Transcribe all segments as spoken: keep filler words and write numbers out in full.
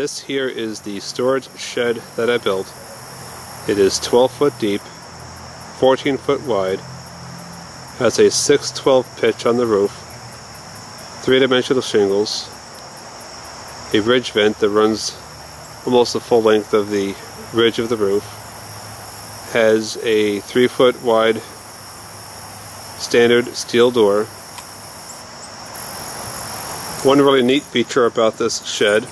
This here is the storage shed that I built. It is twelve foot deep, fourteen foot wide, has a six twelve pitch on the roof, three-dimensional shingles, a ridge vent that runs almost the full length of the ridge of the roof, has a three foot wide standard steel door. One really neat feature about this shed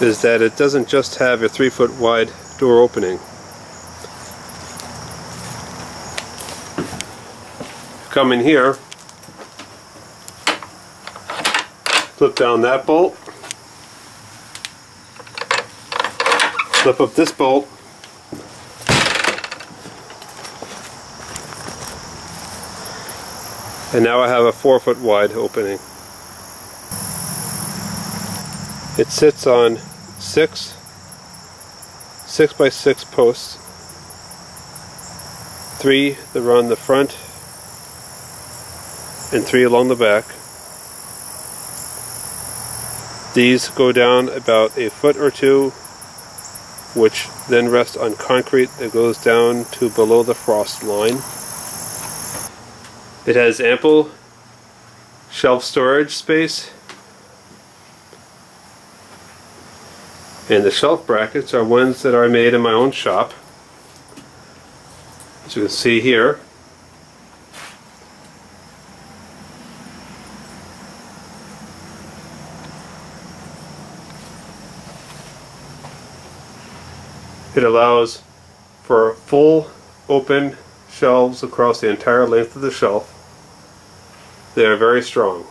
is that it doesn't just have a three foot wide door opening. Come in here, flip down that bolt, flip up this bolt, and now I have a four foot wide opening. It sits on six six by six posts, three that run the front and three along the back. These go down about a foot or two, which then rest on concrete that goes down to below the frost line. It has ample shelf storage space, and the shelf brackets are ones that are made in my own shop, as you can see here. It allows for full open shelves across the entire length of the shelf. They are very strong.